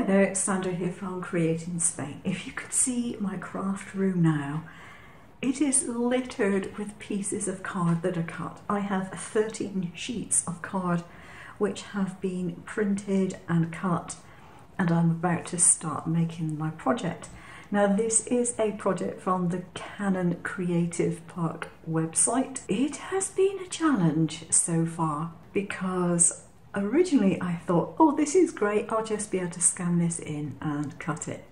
Hi there, it's Sandra here from Creating Spain. If you could see my craft room now, it is littered with pieces of card that are cut. I have 13 sheets of card which have been printed and cut, and I'm about to start making my project. Now this is a project from the Canon Creative Park website. It has been a challenge so far because originally I thought, oh, this is great, I'll just be able to scan this in and cut it.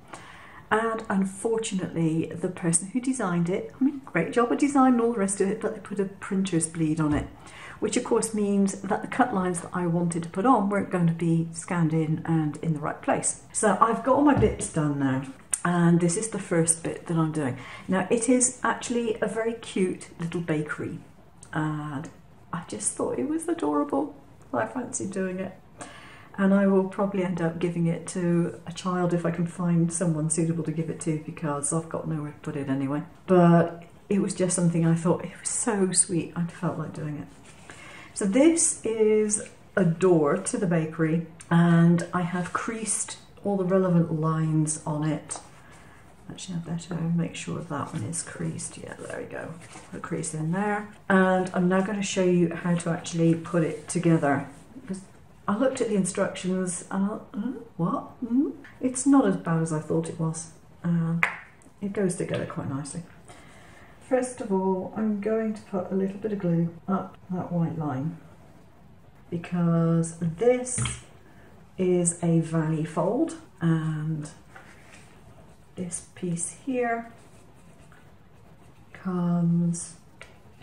And unfortunately, the person who designed it, I mean, great job at design and all the rest of it, but they put a printer's bleed on it, which of course means that the cut lines that I wanted to put on weren't going to be scanned in and in the right place. So I've got all my bits done now, and this is the first bit that I'm doing. Now, it is actually a very cute little bakery, and I just thought it was adorable. I fancy doing it, and I will probably end up giving it to a child if I can find someone suitable to give it to, because I've got nowhere to put it anyway. But it was just something I thought, it was so sweet, I felt like doing it. So this is a door to the bakery, and I have creased all the relevant lines on it. Actually, I better make sure that one is creased. Yeah, there we go. Put a crease in there. And I'm now going to show you how to actually put it together. Because I looked at the instructions and I thought, what? It's not as bad as I thought it was. It goes together quite nicely. First of all, I'm going to put a little bit of glue up that white line, because this is a valley fold, and this piece here comes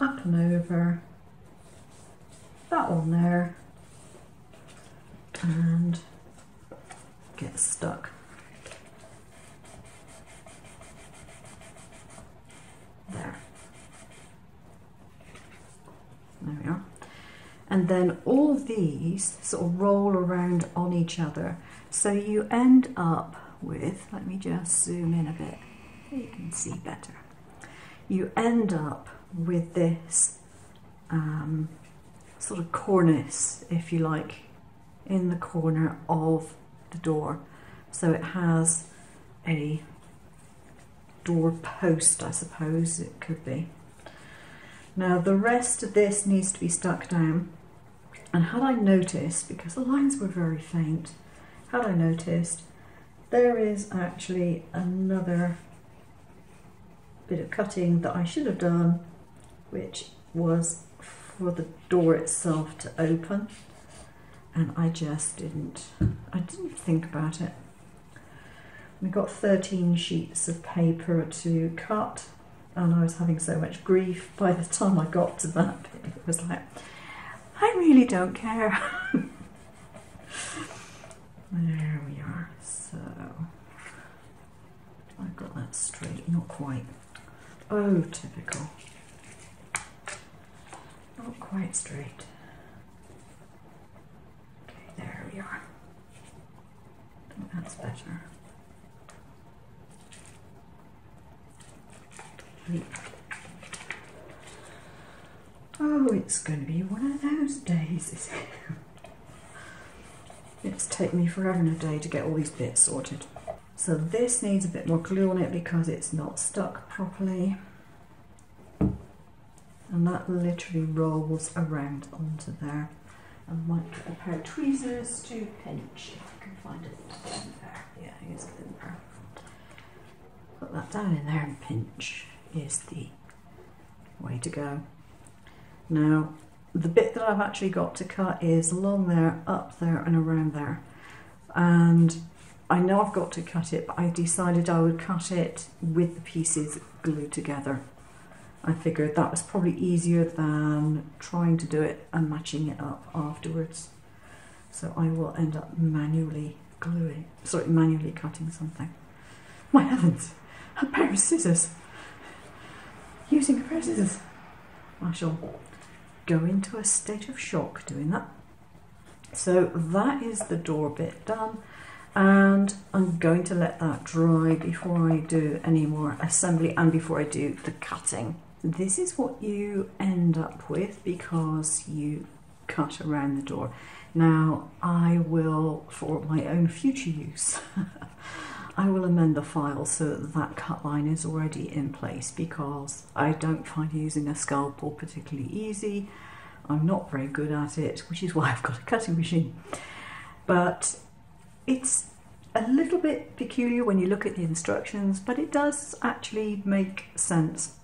up and over that one there and gets stuck. There. There we are. And then all these sort of roll around on each other, so you end up with, let me just zoom in a bit so you can see better, you end up with this sort of cornice, if you like, in the corner of the door. So it has a door post, I suppose it could be. Now the rest of this needs to be stuck down, and had I noticed, because the lines were very faint, had I noticed, there is actually another bit of cutting that I should have done, which was for the door itself to open, and I just didn't think about it. We got 13 sheets of paper to cut, and I was having so much grief by the time I got to that bit. It was like, I really don't care. There we are. So I got that straight, not quite. Oh, typical. Not quite straight. Okay, there we are. I think that's better. Oh, it's going to be one of those days, is it? It's taken me forever and a day to get all these bits sorted. So this needs a bit more glue on it because it's not stuck properly. And that literally rolls around onto there. I might get a pair of tweezers to pinch if I can find it. There. Yeah, here's the thin pair. Put that down in there, and pinch is the way to go. Now, the bit that I've actually got to cut is along there, up there and around there. And I know I've got to cut it, but I decided I would cut it with the pieces glued together. I figured that was probably easier than trying to do it and matching it up afterwards. So I will end up manually cutting something. My heavens, a pair of scissors. Using a pair of scissors. I shall go into a state of shock doing that. So that is the door bit done, and I'm going to let that dry before I do any more assembly and before I do the cutting. This is what you end up with because you cut around the door. Now I will, for my own future use, I will amend the file so that that cut line is already in place, because I don't find using a scalpel particularly easy. I'm not very good at it, which is why I've got a cutting machine. But it's a little bit peculiar when you look at the instructions, but it does actually make sense.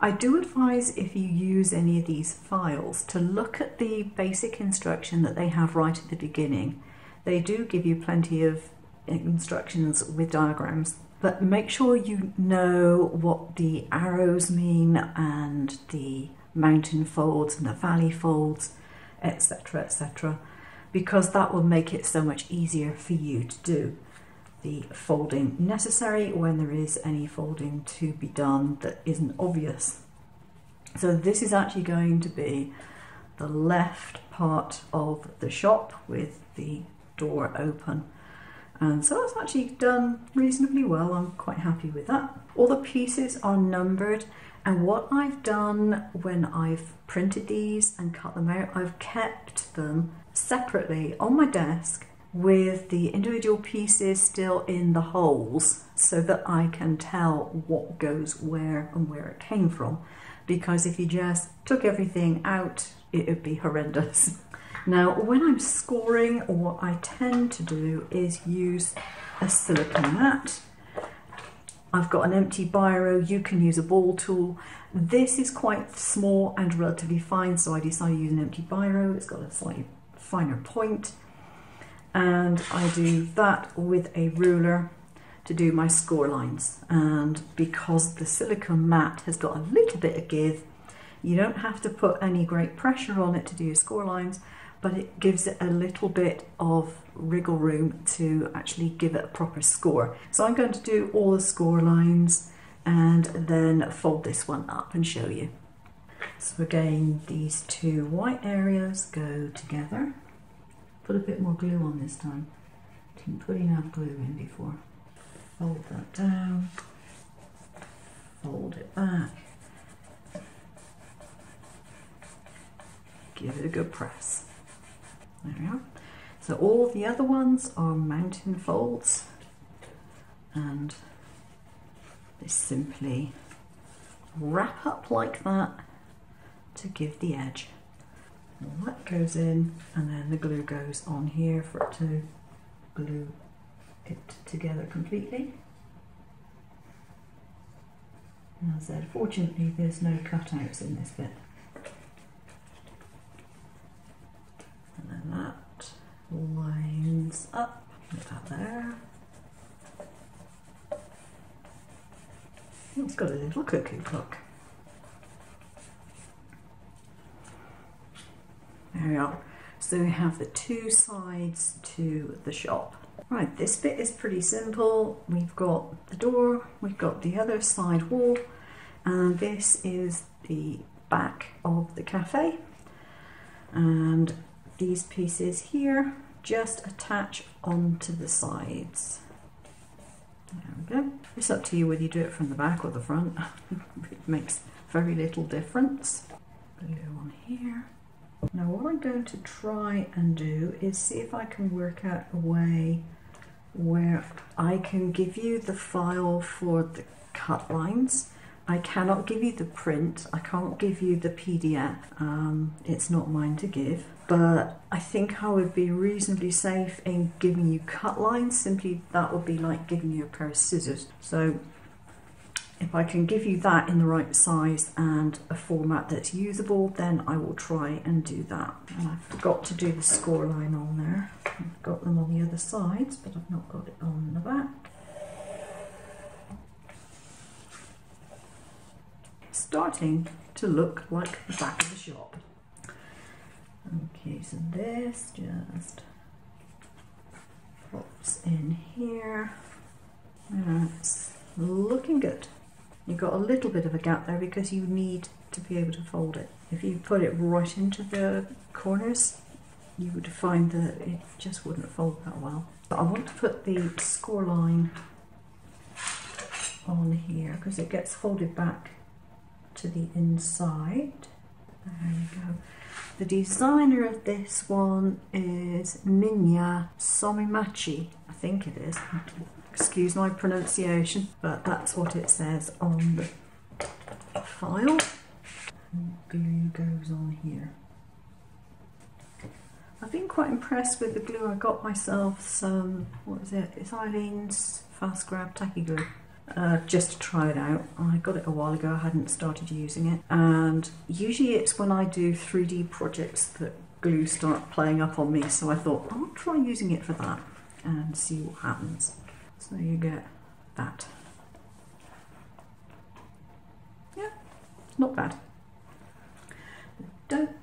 I do advise, if you use any of these files, to look at the basic instruction that they have right at the beginning. They do give you plenty of instructions with diagrams, but make sure you know what the arrows mean and the mountain folds and the valley folds, etc., etc., because that will make it so much easier for you to do the folding necessary when there is any folding to be done that isn't obvious. So this is actually going to be the left part of the shop with the door open. And so that's actually done reasonably well. I'm quite happy with that. All the pieces are numbered, and what I've done when I've printed these and cut them out, I've kept them separately on my desk with the individual pieces still in the holes, so that I can tell what goes where and where it came from. Because if you just took everything out, it would be horrendous. Now, when I'm scoring, what I tend to do is use a silicone mat. I've got an empty biro, you can use a ball tool. This is quite small and relatively fine, so I decided to use an empty biro. It's got a slightly finer point. And I do that with a ruler to do my score lines. And because the silicone mat has got a little bit of give, you don't have to put any great pressure on it to do your score lines, but it gives it a little bit of wriggle room to actually give it a proper score. So I'm going to do all the score lines and then fold this one up and show you. So again, these two white areas go together. Put a bit more glue on this time. Didn't put enough glue in before. Fold that down, fold it back, give it a good press. There we are. So all the other ones are mountain folds, and they simply wrap up like that to give the edge. All that goes in, and then the glue goes on here for it to glue it together completely. And as I said, fortunately there's no cutouts in this bit. And then that lines up, put that there. It's got a little cuckoo clock. There we are. So we have the two sides to the shop. Right, this bit is pretty simple. We've got the door, we've got the other side wall, and this is the back of the cafe. And these pieces here just attach onto the sides. There we go. It's up to you whether you do it from the back or the front. It makes very little difference. Glue on here. Now what I'm going to try and do is see if I can work out a way where I can give you the file for the cut lines. I cannot give you the print, I can't give you the PDF, it's not mine to give, but I think I would be reasonably safe in giving you cut lines. Simply that would be like giving you a pair of scissors. So if I can give you that in the right size and a format that's usable, then I will try and do that. And I forgot to do the score line on there. I've got them on the other sides, but I've not got it on the back. Starting to look like the back of the shop. Okay, so this just pops in here. That's looking good. You've got a little bit of a gap there because you need to be able to fold it. If you put it right into the corners, you would find that it just wouldn't fold that well. But I want to put the score line on here because it gets folded back to the inside. There we go. The designer of this one is Minya Somimachi, I think it is. Excuse my pronunciation, but that's what it says on the file. And glue goes on here. I've been quite impressed with the glue. I got myself some, what is it? It's Eileen's Fast Grab Tacky Glue. Just to try it out. I got it a while ago, I hadn't started using it, and usually it's when I do 3D projects that glue start playing up on me, so I thought I'll try using it for that and see what happens. So you get that. Yeah, not bad. I don't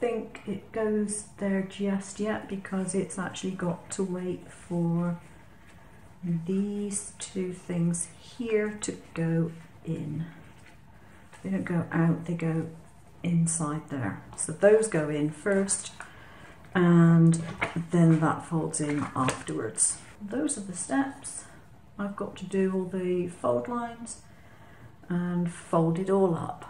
think it goes there just yet because it's actually got to wait for these two things here to go in. They don't go out, they go inside there. So those go in first and then that folds in afterwards. Those are the steps. I've got to do all the fold lines and fold it all up.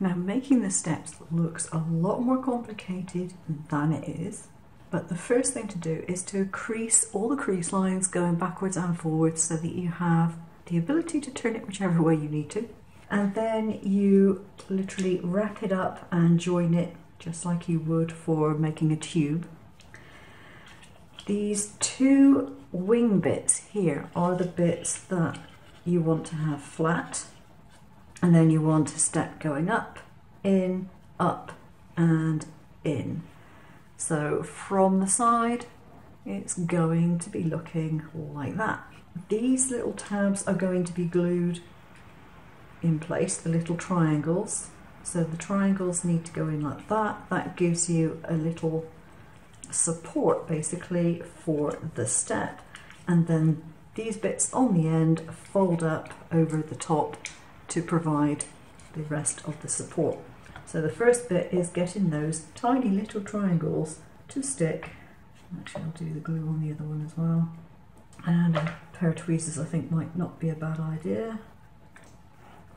Now, making the steps looks a lot more complicated than it is. But the first thing to do is to crease all the crease lines going backwards and forwards so that you have the ability to turn it whichever way you need to. And then you literally wrap it up and join it just like you would for making a tube. These two wing bits here are the bits that you want to have flat. And then you want a step going up, in, up, and in. So from the side, it's going to be looking like that. These little tabs are going to be glued in place, the little triangles. So the triangles need to go in like that. That gives you a little support basically for the step. And then these bits on the end fold up over the top to provide the rest of the support. So the first bit is getting those tiny little triangles to stick. Actually, I'll do the glue on the other one as well. And a pair of tweezers, I think, might not be a bad idea.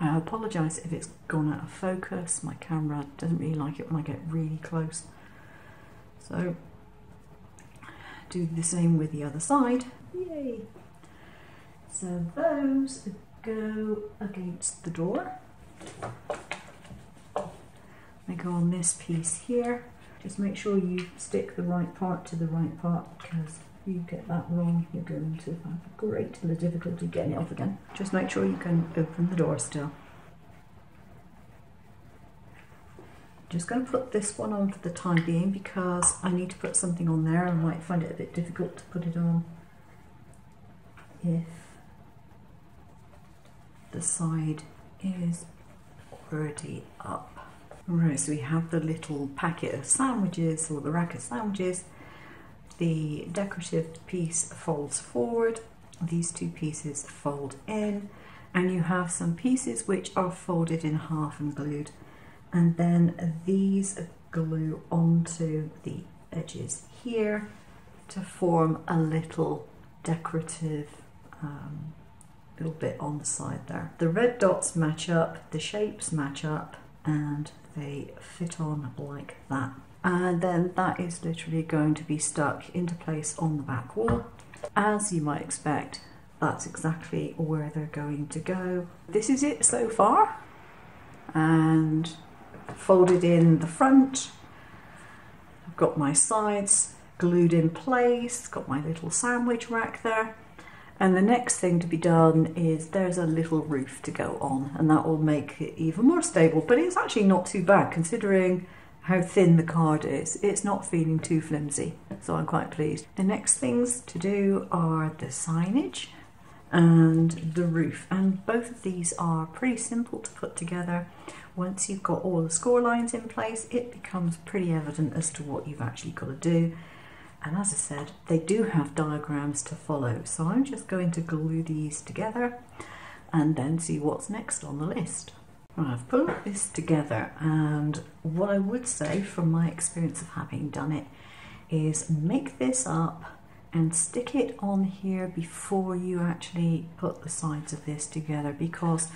I apologise if it's gone out of focus. My camera doesn't really like it when I get really close. So, do the same with the other side. Yay! So those go against the door. They go on this piece here. Just make sure you stick the right part to the right part, because if you get that wrong, you're going to have a great deal of difficulty getting it off again. Just make sure you can open the door still. Just going to put this one on for the time being because I need to put something on there. I might find it a bit difficult to put it on if the side is already up. Right, so we have the little packet of sandwiches, or the rack of sandwiches. The decorative piece folds forward, these two pieces fold in, and you have some pieces which are folded in half and glued. And then these glue onto the edges here to form a little decorative little bit on the side there. The red dots match up, the shapes match up, and they fit on like that. And then that is literally going to be stuck into place on the back wall. As you might expect, that's exactly where they're going to go. This is it so far. And folded in the front. I've got my sides glued in place, got my little sandwich rack there. And the next thing to be done is there's a little roof to go on, and that will make it even more stable. But it's actually not too bad considering how thin the card is. It's not feeling too flimsy, so I'm quite pleased. The next things to do are the signage and the roof, and both of these are pretty simple to put together. Once you've got all the score lines in place, it becomes pretty evident as to what you've actually got to do. And as I said, they do have diagrams to follow, so I'm just going to glue these together and then see what's next on the list. Right, I've put all this together, and what I would say from my experience of having done it is make this up and stick it on here before you actually put the sides of this together, because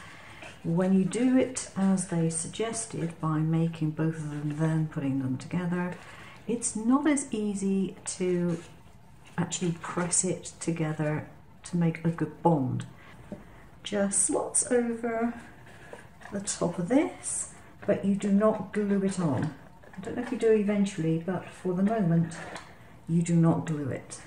When you do it as they suggested, by making both of them then putting them together, it's not as easy to actually press it together to make a good bond. Just slots over the top of this, but you do not glue it on. I don't know if you do eventually, but for the moment you do not glue it.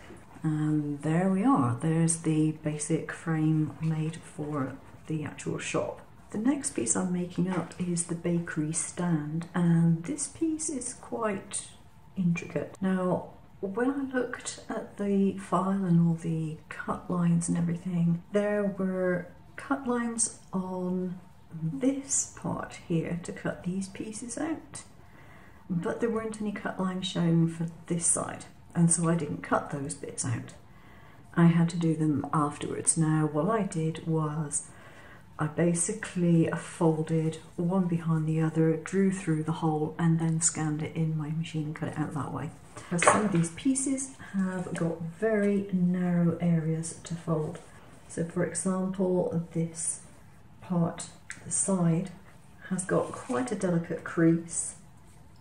And there we are, there's the basic frame made for the actual shop. The next piece I'm making up is the bakery stand, and this piece is quite intricate. Now, when I looked at the file and all the cut lines and everything, there were cut lines on this part here to cut these pieces out, but there weren't any cut lines shown for this side, and so I didn't cut those bits out. I had to do them afterwards. Now, what I did was I basically folded one behind the other, drew through the hole, and then scanned it in my machine and cut it out that way. Some of these pieces have got very narrow areas to fold. So for example, this part, the side, has got quite a delicate crease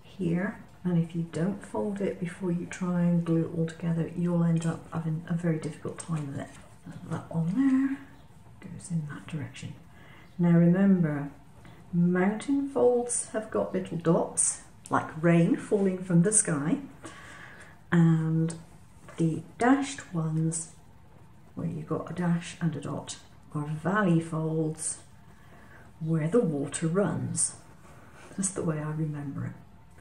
here. And if you don't fold it before you try and glue it all together, you'll end up having a very difficult time with it. That one there goes in that direction. Now remember, mountain folds have got little dots, like rain falling from the sky, and the dashed ones, where you've got a dash and a dot, are valley folds where the water runs. That's the way I remember it.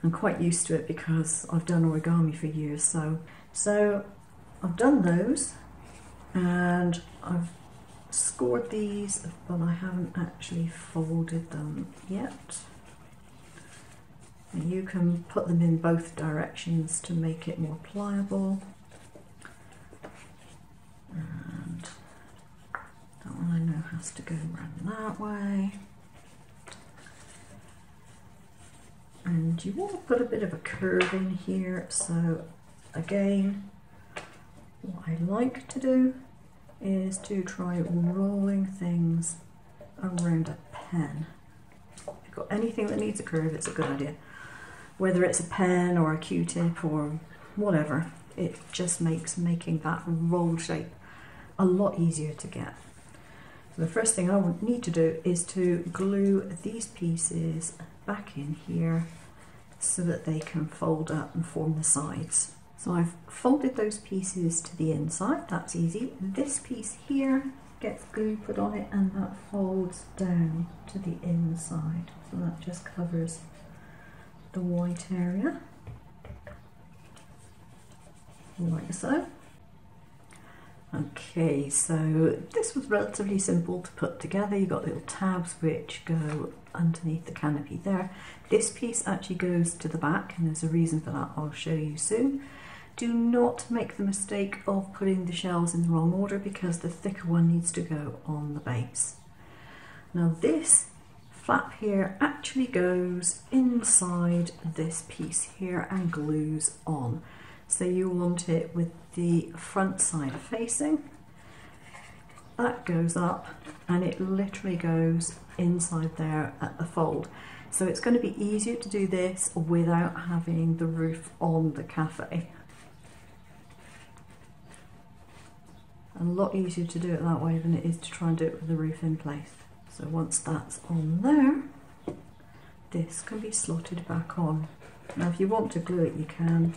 I'm quite used to it because I've done origami for years, so I've done those and I've scored these, but I haven't actually folded them yet. And you can put them in both directions to make it more pliable. And that one I know has to go around that way. And you want to put a bit of a curve in here, so again, what I like to do is to try rolling things around a pen. If you've got anything that needs a curve, it's a good idea. Whether it's a pen or a Q-tip or whatever, it just makes making that roll shape a lot easier to get. So the first thing I need to do is to glue these pieces back in here so that they can fold up and form the sides. So I've folded those pieces to the inside, that's easy. This piece here gets glue put on it and that folds down to the inside. So that just covers the white area, like so. Okay, so this was relatively simple to put together. You've got little tabs which go underneath the canopy there. This piece actually goes to the back, and there's a reason for that I'll show you soon. Do not make the mistake of putting the shells in the wrong order, because the thicker one needs to go on the base. Now this flap here actually goes inside this piece here and glues on. So you want it with the front side facing. That goes up and it literally goes inside there at the fold. So it's going to be easier to do this without having the roof on the cafe. A lot easier to do it that way than it is to try and do it with the roof in place. So once that's on there, this can be slotted back on. Now if you want to glue it, you can.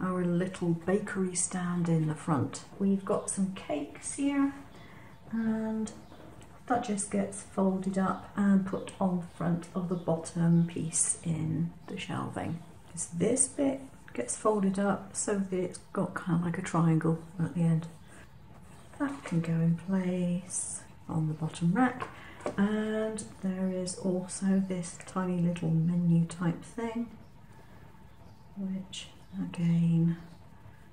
Our little bakery stand in the front. We've got some cakes here, and that just gets folded up and put on the front of the bottom piece in the shelving. So this bit gets folded up so that it's got kind of like a triangle at the end. That can go in place on the bottom rack, and there is also this tiny little menu type thing, which again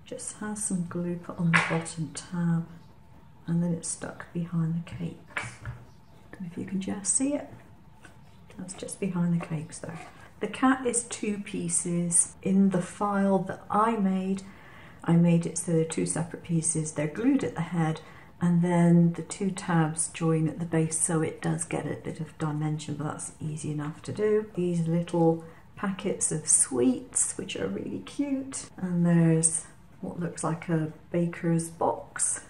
just has some glue put on the bottom tab, and then it's stuck behind the cakes. If you can just see it, that's just behind the cakes there. The cat is two pieces. In the file that I made it so they're two separate pieces. They're glued at the head and then the two tabs join at the base, so it does get a bit of dimension, but that's easy enough to do. These little packets of sweets, which are really cute, and there's what looks like a baker's box,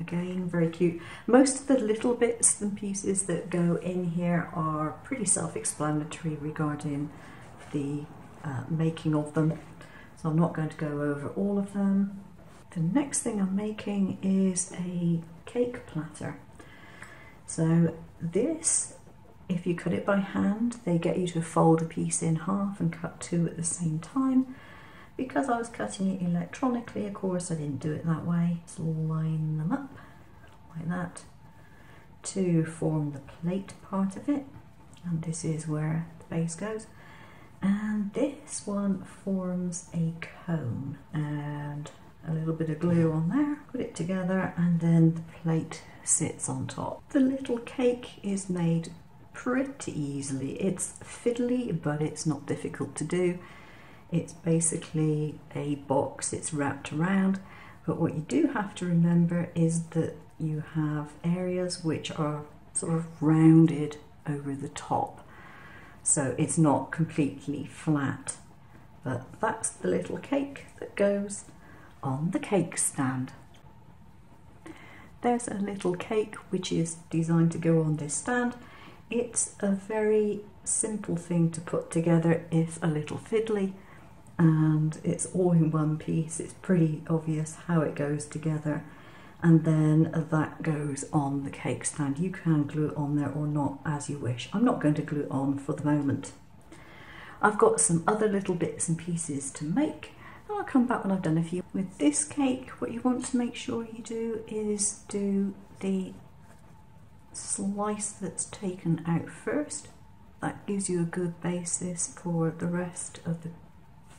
again very cute. Most of the little bits and pieces that go in here are pretty self-explanatory regarding the making of them, so I'm not going to go over all of them. The next thing I'm making is a cake platter. So this, if you cut it by hand, they get you to fold a piece in half and cut two at the same time. Because I was cutting it electronically, of course, I didn't do it that way. Just line them up like that to form the plate part of it. And this is where the base goes. And this one forms a cone. And a little bit of glue on there, put it together, and then the plate sits on top. The little cake is made pretty easily. It's fiddly, but it's not difficult to do. It's basically a box, it's wrapped around, but what you do have to remember is that you have areas which are sort of rounded over the top, so it's not completely flat. But that's the little cake that goes on the cake stand. There's a little cake which is designed to go on this stand. It's a very simple thing to put together, it's a little fiddly, and it's all in one piece. It's pretty obvious how it goes together, and then that goes on the cake stand. You can glue it on there or not, as you wish. I'm not going to glue it on for the moment. I've got some other little bits and pieces to make. I'll come back when I've done a few. With this cake, what you want to make sure you do is do the slice that's taken out first. That gives you a good basis for the rest of the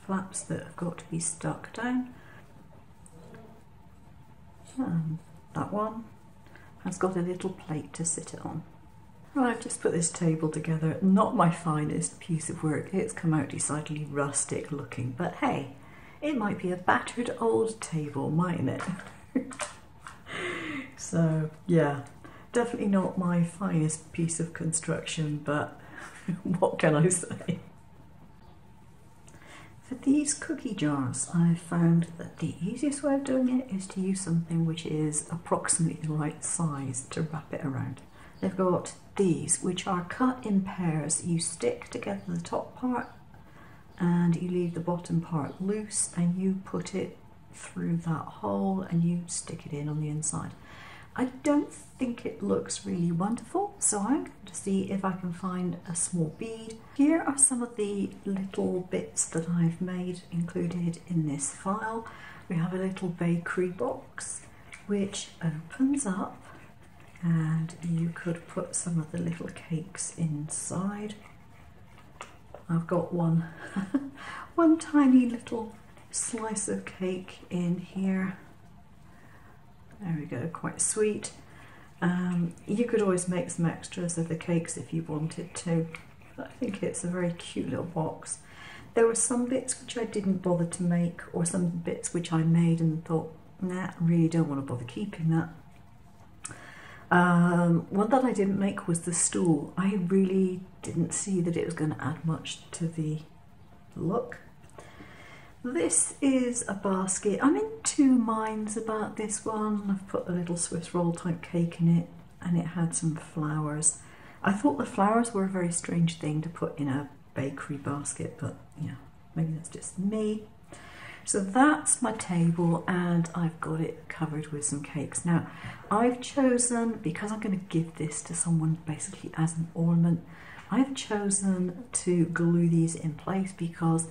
flaps that have got to be stuck down. And that one has got a little plate to sit it on. Well, I've just put this table together. Not my finest piece of work. It's come out decidedly rustic looking, but hey, it might be a battered old table, mightn't it? So, yeah, definitely not my finest piece of construction, but what can I say? For these cookie jars, I've found that the easiest way of doing it is to use something which is approximately the right size to wrap it around. They've got these, which are cut in pairs. You stick together the top part, and you leave the bottom part loose, and you put it through that hole and you stick it in on the inside. I don't think it looks really wonderful, so I'm going to see if I can find a small bead. Here are some of the little bits that I've made included in this file. We have a little bakery box which opens up, and you could put some of the little cakes inside. I've got one tiny little slice of cake in here. There we go, quite sweet. You could always make some extras of the cakes if you wanted to. But I think it's a very cute little box. There were some bits which I didn't bother to make, or some bits which I made and thought, nah, I really don't want to bother keeping that. One that I didn't make was the stool. I really didn't see that it was going to add much to the look. This is a basket. I'm in two minds about this one. I've put a little Swiss roll type cake in it, and it had some flowers. I thought the flowers were a very strange thing to put in a bakery basket, but you know, maybe that's just me. So that's my table, and I've got it covered with some cakes. Now, I've chosen, because I'm going to give this to someone basically as an ornament, I've chosen to glue these in place because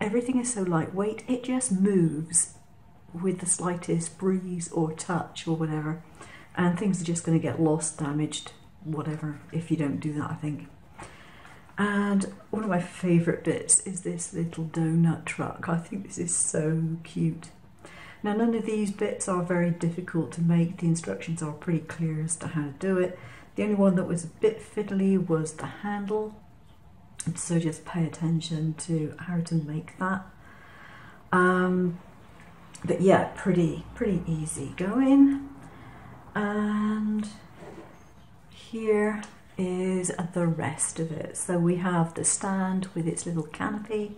everything is so lightweight, it just moves with the slightest breeze or touch or whatever, and things are just going to get lost, damaged, whatever, if you don't do that, I think. And one of my favourite bits is this little donut truck. I think this is so cute. Now, none of these bits are very difficult to make. The instructions are pretty clear as to how to do it. The only one that was a bit fiddly was the handle. So just pay attention to how to make that. But yeah, pretty easy going. And here is the rest of it. So we have the stand with its little canopy,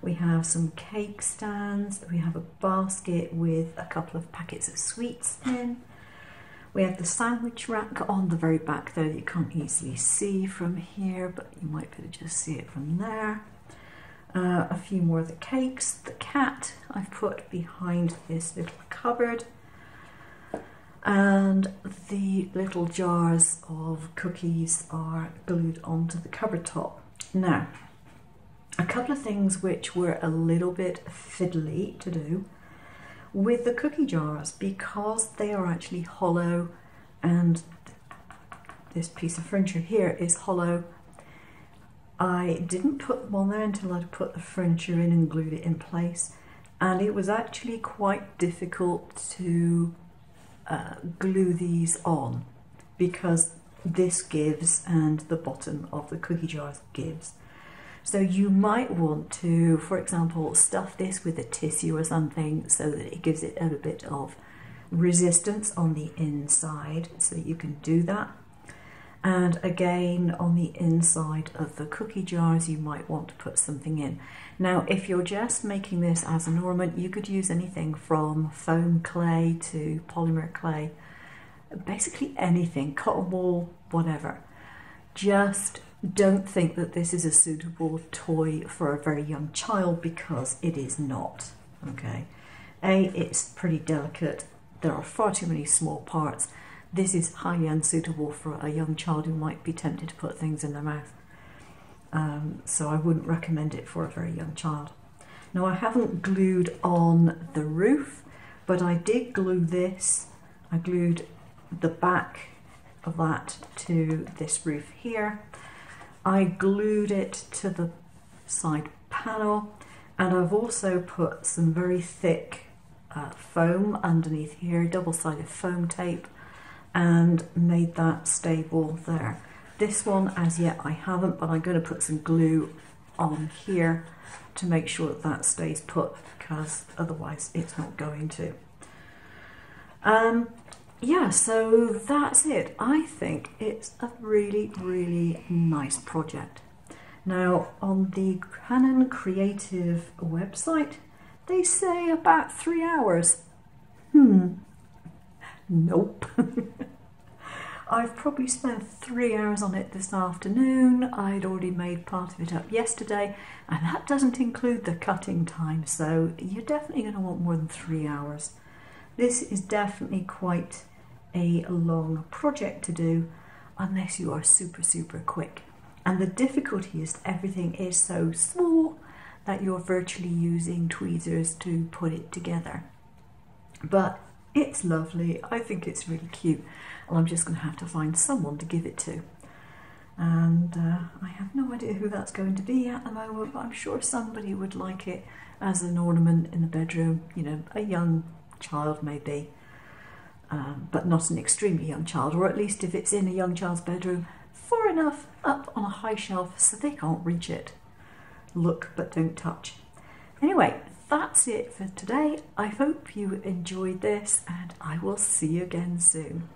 we have some cake stands, we have a basket with a couple of packets of sweets in, we have the sandwich rack on the very back though that you can't easily see from here, but you might be able to just see it from there. A few more of the cakes. The cat I've put behind this little cupboard, and the little jars of cookies are glued onto the cupboard top. Now, a couple of things which were a little bit fiddly to do with the cookie jars, because they are actually hollow, and this piece of furniture here is hollow. I didn't put them on there until I'd put the furniture in and glued it in place, and it was actually quite difficult to glue these on, because this gives and the bottom of the cookie jars gives. So you might want to, for example, stuff this with a tissue or something so that it gives it a little bit of resistance on the inside, so that you can do that. And again, on the inside of the cookie jars, you might want to put something in. Now, if you're just making this as an ornament, you could use anything from foam clay to polymer clay, basically anything, cotton wool, whatever. Just don't think that this is a suitable toy for a very young child, because it is not, okay? A, it's pretty delicate. There are far too many small parts. This is highly unsuitable for a young child who might be tempted to put things in their mouth. So I wouldn't recommend it for a very young child. Now, I haven't glued on the roof, but I did glue this. I glued the back of that to this roof here. I glued it to the side panel, and I've also put some very thick foam underneath here, double-sided foam tape, and made that stable there. This one as yet I haven't, but I'm going to put some glue on here to make sure that that stays put, because otherwise it's not going to. Yeah, so that's it. I think it's a really, really nice project. Now, on the Canon Creative website, they say about 3 hours. Nope. I've probably spent 3 hours on it this afternoon. I'd already made part of it up yesterday, and that doesn't include the cutting time, so you're definitely going to want more than 3 hours. This is definitely quite a long project to do, unless you are super, super quick. And the difficulty is everything is so small that you're virtually using tweezers to put it together. But it's lovely. I think it's really cute, and I'm just going to have to find someone to give it to. And I have no idea who that's going to be at the moment, but I'm sure somebody would like it as an ornament in the bedroom. You know, a young child maybe, but not an extremely young child, or at least if it's in a young child's bedroom, far enough up on a high shelf so they can't reach it. Look but don't touch. Anyway, that's it for today. I hope you enjoyed this, and I will see you again soon.